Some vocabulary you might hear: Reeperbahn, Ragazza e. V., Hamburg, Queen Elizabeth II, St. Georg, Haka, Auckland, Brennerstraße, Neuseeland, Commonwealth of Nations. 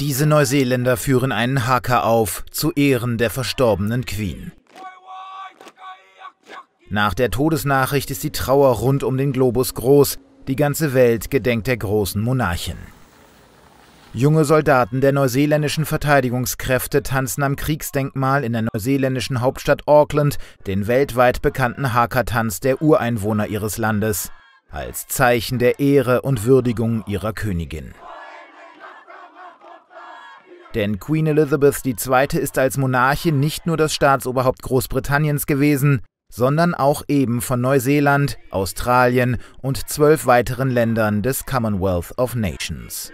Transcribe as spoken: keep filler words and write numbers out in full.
Diese Neuseeländer führen einen Haka auf, zu Ehren der verstorbenen Queen. Nach der Todesnachricht ist die Trauer rund um den Globus groß. Die ganze Welt gedenkt der großen Monarchin. Junge Soldaten der neuseeländischen Verteidigungskräfte tanzen am Kriegsdenkmal in der neuseeländischen Hauptstadt Auckland den weltweit bekannten Haka-Tanz der Ureinwohner ihres Landes, als Zeichen der Ehre und Würdigung ihrer Königin. Denn Queen Elizabeth die Zweite ist als Monarchin nicht nur das Staatsoberhaupt Großbritanniens gewesen, sondern auch eben von Neuseeland, Australien und zwölf weiteren Ländern des Commonwealth of Nations.